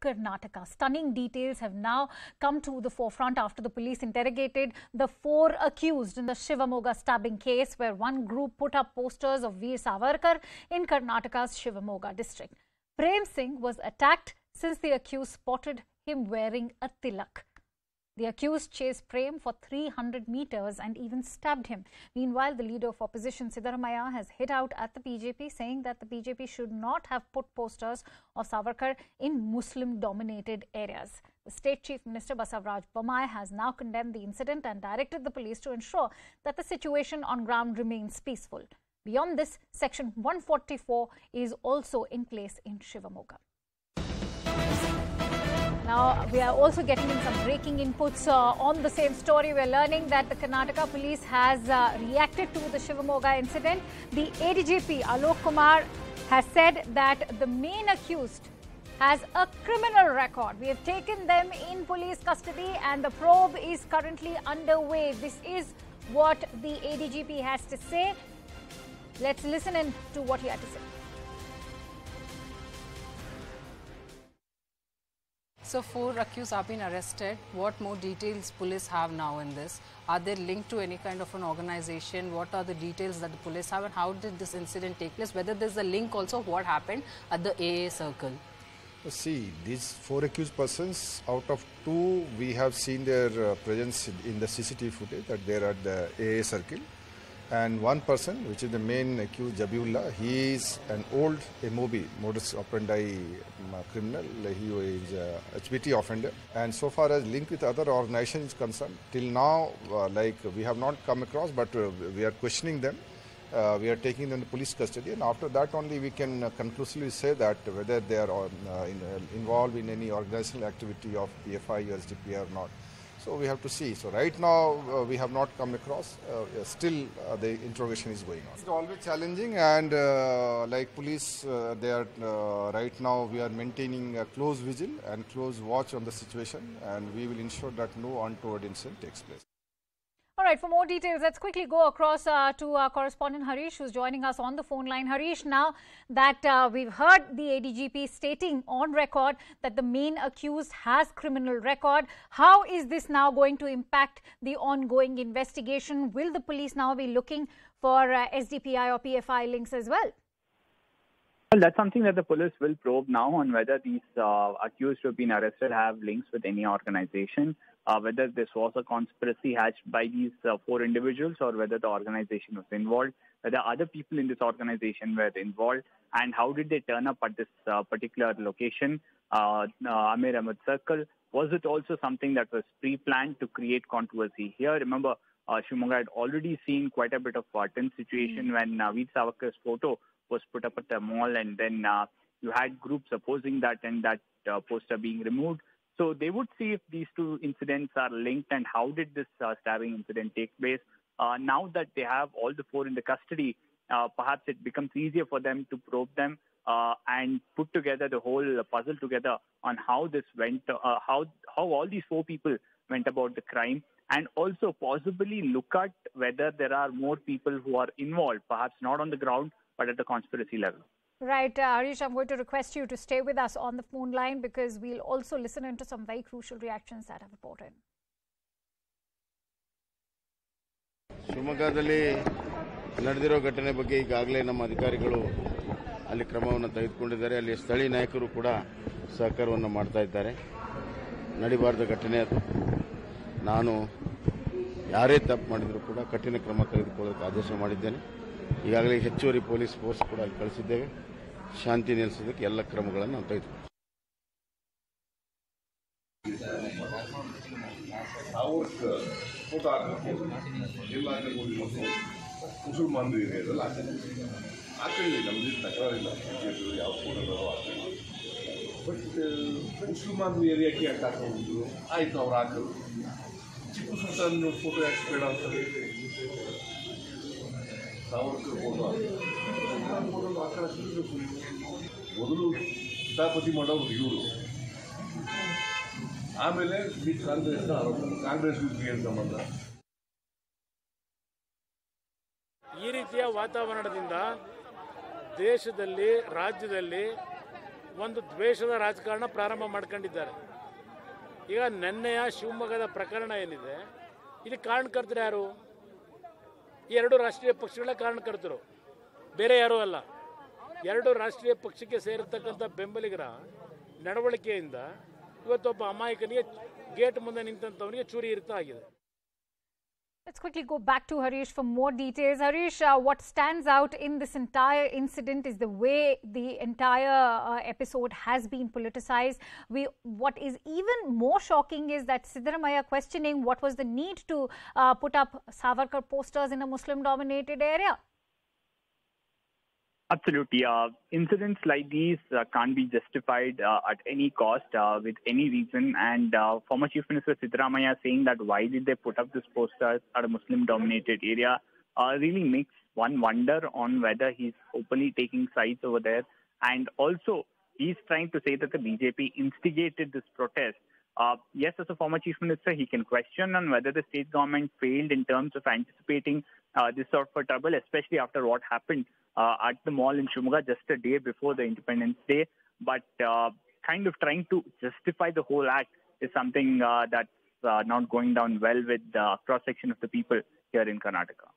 Karnataka. Stunning details have now come to the forefront after the police interrogated the four accused in the Shivamogga stabbing case, where one group put up posters of Veer Savarkar in Karnataka's Shivamogga district. Prem Singh was attacked since the accused spotted him wearing a tilak. The accused chased Prem for 300 meters and even stabbed him. Meanwhile, the leader of opposition, Siddaramaiah, has hit out at the BJP, saying that the BJP should not have put posters of Savarkar in Muslim-dominated areas. The State Chief Minister, Basavaraj Bommai, has now condemned the incident and directed the police to ensure that the situation on ground remains peaceful. Beyond this, Section 144 is also in place in Shivamogga. Now, we are also getting in some breaking inputs on the same story. We're learning that the Karnataka police has reacted to the Shivamogga incident. The ADGP, Alok Kumar, has said that the main accused has a criminal record. We have taken them in police custody and the probe is currently underway. This is what the ADGP has to say. Let's listen in to what he had to say. So four accused have been arrested. What more details police have now in this? Are they linked to any kind of an organization? What are the details that the police have, and how did this incident take place? Whether there's a link also, what happened at the AA circle? See, these four accused persons, out of two, we have seen their presence in the CCTV footage that they are at the AA circle. And one person, which is the main accused, Jabiullah, he is an old MOB, modus operandi criminal. He is a HPT offender. And so far as linked with other organizations is concerned, till now, we have not come across, but we are questioning them. We are taking them to police custody, and after that only we can conclusively say that whether they are involved in any organizational activity of PFI, USDP or not. So we have to see. So right now we have not come across. Still the interrogation is going on. It's always challenging, and police, they are right now we are maintaining a close vigil and close watch on the situation, and we will ensure that no untoward incident takes place. All right, for more details, let's quickly go across to our correspondent Harish, who's joining us on the phone line. Harish, now that we've heard the ADGP stating on record that the main accused has criminal record, how is this now going to impact the ongoing investigation? Will the police now be looking for SDPI or PFI links as well? Well, that's something that the police will probe now, on whether these accused who have been arrested have links with any organization, whether this was a conspiracy hatched by these four individuals or whether the organization was involved, whether other people in this organization were involved, and how did they turn up at this particular location, Amir Ahmed Circle. Was it also something that was pre-planned to create controversy here? Remember, Shivamogga had already seen quite a bit of tense situation when Veer Savarkar's photo was put up at the mall, and then you had groups opposing that and that poster being removed. So they would see if these two incidents are linked and how did this stabbing incident take place. Now that they have all the four in the custody, perhaps it becomes easier for them to probe them and put together the whole puzzle together on how this went, how all these four people went about the crime, and also possibly look at whether there are more people who are involved, perhaps not on the ground, but at the conspiracy level. Right, Harish, I'm going to request you to stay with us on the phone line, because we'll also listen into some very crucial reactions that have poured in. ಶಿವಮೊಗ್ಗದಲ್ಲಿ ನಡೆದಿರೋ ಘಟನೆ ಬಗ್ಗೆ ಈಗಾಗಲೇ ನಮ್ಮ ಅಧಿಕಾರಿಗಳು ಅಲ್ಲಿ ಕ್ರಮವನ್ನು ತೆಗೆದುಕೊಂಡಿದ್ದಾರೆ. ಅಲ್ಲಿ ಸ್ಥಳೀಯ ನಾಯಕರು ಕೂಡ ಸಹಕಾರವನ್ನು ಮಾಡ್ತಾ ಇದ್ದಾರೆ. ನಡಿಬಾರದ ಘಟನೆ ಅದು. ನಾನು ಯಾರೇ ತಪ್ಪು ಮಾಡಿದರೂ ಕೂಡ ಕಠಿಣ ಕ್ರಮ ತೆಗೆದುಕೊಳ್ಳೋಕೆ ಆದೇಶ ಮಾಡಿದ್ದೇನೆ. ಈಗಾಗಲೇ ಹೆಚ್ಚುವರಿ ಪೊಲೀಸ್ ಫೋರ್ಸ್ ಕೂಡ ಅಲ್ಲಿ ಕಳಿಸಿದ್ದೇವೆ. ಶಾಂತಿ ನೆಲೆಸೋದಕ್ಕೆ ಎಲ್ಲ ಕ್ರಮಗಳನ್ನು ನಾವು ತೆಗೆದುಕೊಂಡಿದ್ದೇವೆ. ಮುಸಲ್ಮಾನರು ಇದೆಲ್ಲ ಹಾಕಲಿಲ್ಲ, ನಮ್ದು ತಕರಾರಿಲ್ಲ. ಯಾವ ಫೋಟೋಗಳು ಹಾಕಲಿಲ್ಲ, ಬಟ್ ಮುಸಲ್ಮಾನರು ಏರಿಯಾಕ್ಕೆ ಯಾಕೆ ಹಾಕೋದು? ಆಯಿತು, ಅವ್ರು ಹಾಕೋದು. ಟಿಪ್ಪು ಸುಲ್ತಾನ್ ಫೋಟೋ ಯಾಕೆ ಬೇಡ ಅಂತಾರೆ? ಸಾವರ್ಕರ್ ಫೋಟೋ ಹಾಕಿ ಮೊದಲು ಕಿತಾಪತಿ ಮಾಡೋರು ಇವರು, ಆಮೇಲೆ ವಿತ್ ಕಾಂಗ್ರೆಸ್ ಕಾಂಗ್ರೆಸ್ ಏನು ಸಂಬಂಧ? ಈ ರೀತಿಯ ವಾತಾವರಣದಿಂದ ದೇಶದಲ್ಲಿ, ರಾಜ್ಯದಲ್ಲಿ ಒಂದು ದ್ವೇಷದ ರಾಜಕಾರಣ ಪ್ರಾರಂಭ ಮಾಡ್ಕೊಂಡಿದ್ದಾರೆ. ಈಗ ನೆನ್ನೆಯ ಶಿವಮೊಗ್ಗದ ಪ್ರಕರಣ ಏನಿದೆ, ಇದಕ್ಕೆ ಕಾರಣಕರ್ತರು ಯಾರು? ಈ ಎರಡು ರಾಷ್ಟ್ರೀಯ ಪಕ್ಷಗಳ ಕಾರಣಕರ್ತರು, ಬೇರೆ ಯಾರೂ ಅಲ್ಲ. ಎರಡು ರಾಷ್ಟ್ರೀಯ ಪಕ್ಷಕ್ಕೆ ಸೇರಿರ್ತಕ್ಕಂಥ ಬೆಂಬಲಿಗರ ನಡವಳಿಕೆಯಿಂದ ಇವತ್ತೊಬ್ಬ ಅಮಾಯಕನಿಗೆ ಗೇಟ್ ಮುಂದೆ ನಿಂತವನಿಗೆ ಚೂರಿ ಇರ್ತಾ ಆಗಿದೆ. Let's quickly go back to Harish for more details. Harish, what stands out in this entire incident is the way the entire episode has been politicized. What is even more shocking is that Siddaramaiah questioning what was the need to put up Savarkar posters in a Muslim-dominated area. Absolutely. Incidents like these can't be justified at any cost, with any reason. And former Chief Minister Siddaramaiah saying that why did they put up this poster at a Muslim-dominated area really makes one wonder on whether he's openly taking sides over there. And also, he's trying to say that the BJP instigated this protest. Yes, as a former Chief Minister, he can question on whether the state government failed in terms of anticipating this sort of trouble, especially after what happened at the mall in Shivamogga just a day before the Independence Day. But kind of trying to justify the whole act is something that's not going down well with the cross-section of the people here in Karnataka.